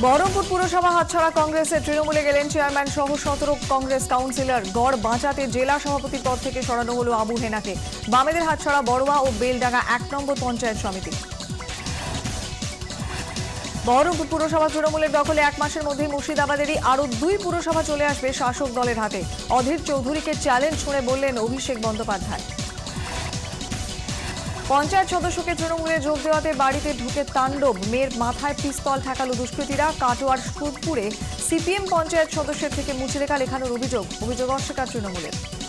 বহরমপুর পুরসভা হাতছাড়া কংগ্রেসে তৃণমূলে গেলেন চেয়ারম্যান সহ ১৭ কংগ্রেস কাউন্সিলর। গড় বাঁচাতে জেলা সভাপতির পদ থেকে সরানো হলো আবু হেনাকে। বামেদের হাতছাড়া বড়ুয়া ও বেলডাঙ্গা ১ নম্বর পঞ্চায়েত সমিতি। বহরমপুর পুরসভা তৃণমূলের দখলে 1 মাসের মধ্যে মুর্শিদাবাদেরই আরও 2 পুরসভা চলে আসবে শাসক দলের হাতে। অধীর চৌধুরীকে চ্যালেঞ্জ শুনে বললেন অভিষেক বন্দ্যোপাধ্যায়। পঞ্চায়েত সদস্যকে তৃণমূলে যোগ দেওয়াতে বাড়িতে ঢুকে তাণ্ডব, মেয়ের মাথায় পিস্তল ঠেকালো দুষ্কৃতীরা। কাটোয়ার সুদপুরে সিপিএম পঞ্চায়েত সদস্যের থেকে মুচলেকা লেখানোর অভিযোগ অস্বীকার তৃণমূলের।